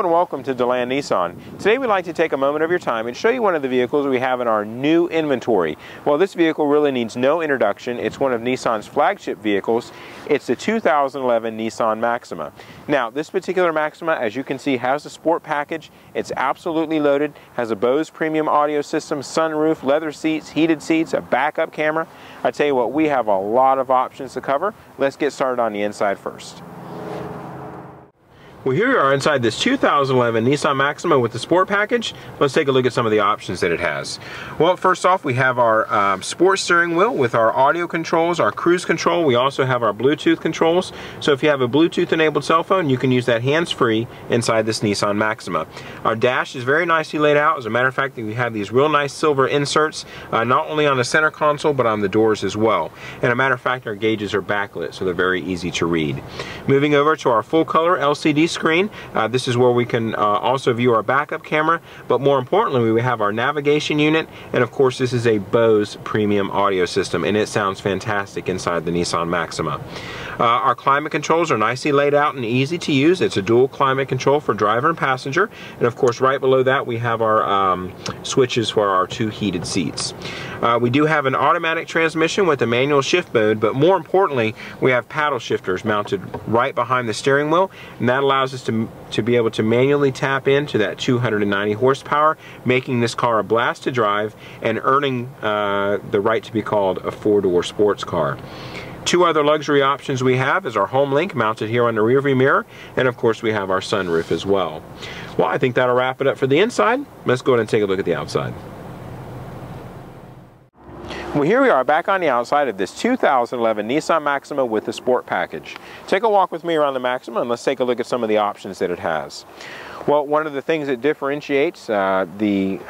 Hello and welcome to DeLand Nissan. Today we'd like to take a moment of your time and show you one of the vehicles we have in our new inventory. Well, this vehicle really needs no introduction. It's one of Nissan's flagship vehicles. It's the 2011 Nissan Maxima. Now, this particular Maxima, as you can see, has the Sport Package. It's absolutely loaded, has a Bose premium audio system, sunroof, leather seats, heated seats, a backup camera. I tell you what, we have a lot of options to cover. Let's get started on the inside first. Well, here we are inside this 2011 Nissan Maxima with the Sport Package. Let's take a look at some of the options that it has. Well, first off, we have our sport steering wheel with our audio controls, our cruise control. We also have our Bluetooth controls. So if you have a Bluetooth enabled cell phone, you can use that hands-free inside this Nissan Maxima. Our dash is very nicely laid out. As a matter of fact, we have these real nice silver inserts, not only on the center console, but on the doors as well. And a matter of fact, our gauges are backlit, so they're very easy to read. Moving over to our full color LCD screen. This is where we can also view our backup camera, but more importantly we have our navigation unit, and of course this is a Bose premium audio system and it sounds fantastic inside the Nissan Maxima. Our climate controls are nicely laid out and easy to use. It's a dual climate control for driver and passenger, and of course right below that we have our switches for our two heated seats. We do have an automatic transmission with a manual shift mode, but more importantly we have paddle shifters mounted right behind the steering wheel, and that allows us to be able to manually tap into that 290 horsepower, making this car a blast to drive and earning the right to be called a four-door sports car. Two other luxury options we have is our home link mounted here on the rearview mirror, and of course we have our sunroof as well. Well, I think that'll wrap it up for the inside. Let's go ahead and take a look at the outside. Well, here we are back on the outside of this 2011 Nissan Maxima with the Sport Package. Take a walk with me around the Maxima and let's take a look at some of the options that it has. Well, one of the things that differentiates the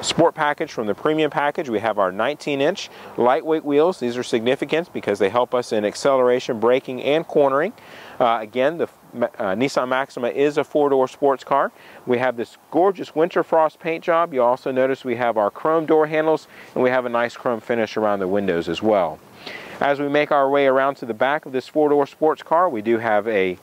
Sport Package from the Premium Package, we have our 19-inch lightweight wheels. These are significant because they help us in acceleration, braking, and cornering. Again, the Nissan Maxima is a four-door sports car. We have this gorgeous winter frost paint job. You also notice we have our chrome door handles, and we have a nice chrome finish around the windows as well. As we make our way around to the back of this four-door sports car, we do have a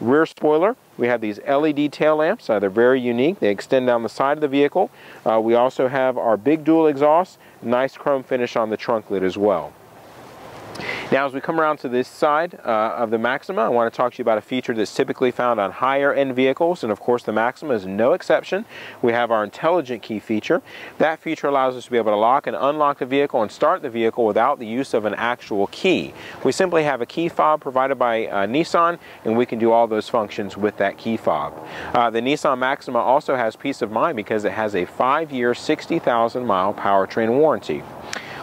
rear spoiler. We have these LED tail lamps. They're very unique. They extend down the side of the vehicle. We also have our big dual exhaust, nice chrome finish on the trunk lid as well. Now, as we come around to this side of the Maxima, I want to talk to you about a feature that's typically found on higher end vehicles, and of course the Maxima is no exception. We have our Intelligent Key feature. That feature allows us to be able to lock and unlock the vehicle and start the vehicle without the use of an actual key. We simply have a key fob provided by Nissan, and we can do all those functions with that key fob. The Nissan Maxima also has peace of mind because it has a 5-year, 60,000 mile powertrain warranty.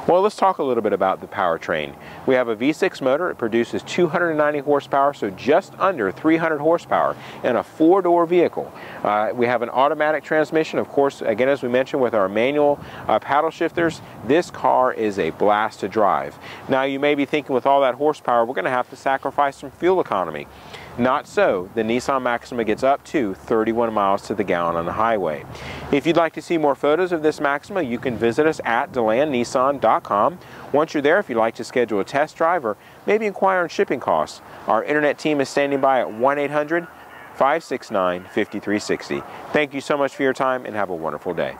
Well, let's talk a little bit about the powertrain. We have a V6 motor. It produces 290 horsepower, so just under 300 horsepower in a four-door vehicle. We have an automatic transmission. Of course, again, as we mentioned, with our manual paddle shifters, this car is a blast to drive. Now, you may be thinking with all that horsepower, we're going to have to sacrifice some fuel economy. Not so. The Nissan Maxima gets up to 31 miles to the gallon on the highway. If you'd like to see more photos of this Maxima, you can visit us at delandnissan.com. Once you're there, if you'd like to schedule a test drive or maybe inquire on shipping costs, our internet team is standing by at 1-800-569-5360. Thank you so much for your time and have a wonderful day.